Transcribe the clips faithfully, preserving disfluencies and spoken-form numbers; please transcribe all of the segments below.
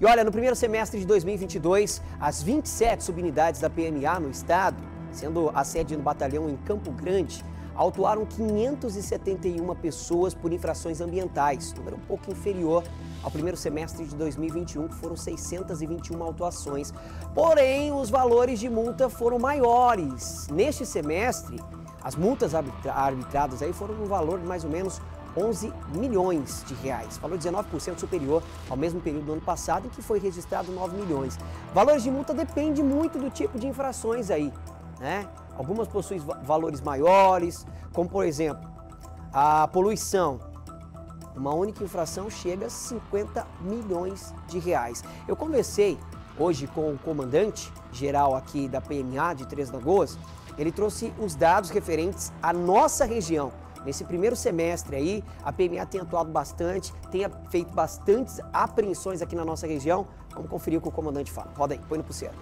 E olha, no primeiro semestre de dois mil e vinte e dois, as vinte e sete subunidades da P M A no estado, sendo a sede no batalhão em Campo Grande, autuaram quinhentas e setenta e uma pessoas por infrações ambientais, número um pouco inferior ao primeiro semestre de dois mil e vinte e um, que foram seiscentas e vinte e uma autuações. Porém, os valores de multa foram maiores. Neste semestre, as multas arbitra arbitradas aí foram no valor de mais ou menos onze milhões de reais, valor dezenove por cento superior ao mesmo período do ano passado, em que foi registrado nove milhões. Valores de multa dependem muito do tipo de infrações aí, né? Algumas possuem valores maiores, como por exemplo, a poluição. Uma única infração chega a cinquenta milhões de reais. Eu conversei hoje com o comandante geral aqui da P M A de Três Lagoas. Ele trouxe os dados referentes à nossa região. Nesse primeiro semestre aí, a P M A tem atuado bastante, tem feito bastantes apreensões aqui na nossa região. Vamos conferir o que o comandante fala. Roda aí, põe no pulseiro.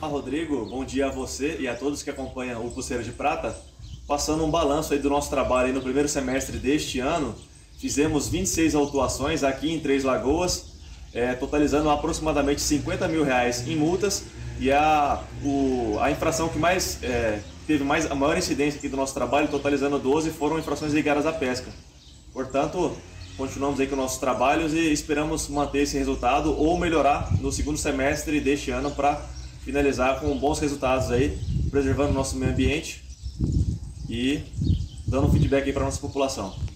Olá, Rodrigo. Bom dia a você e a todos que acompanham o Pulseiro de Prata. Passando um balanço aí do nosso trabalho aí no primeiro semestre deste ano, fizemos vinte e seis autuações aqui em Três Lagoas, é, totalizando aproximadamente cinquenta mil reais em multas. E a, o, a infração que mais... É, teve mais, a maior incidência aqui do nosso trabalho, totalizando doze, foram infrações ligadas à pesca. Portanto, continuamos aí com nossos trabalhos e esperamos manter esse resultado ou melhorar no segundo semestre deste ano para finalizar com bons resultados aí, preservando o nosso meio ambiente e dando um feedback aí para a nossa população.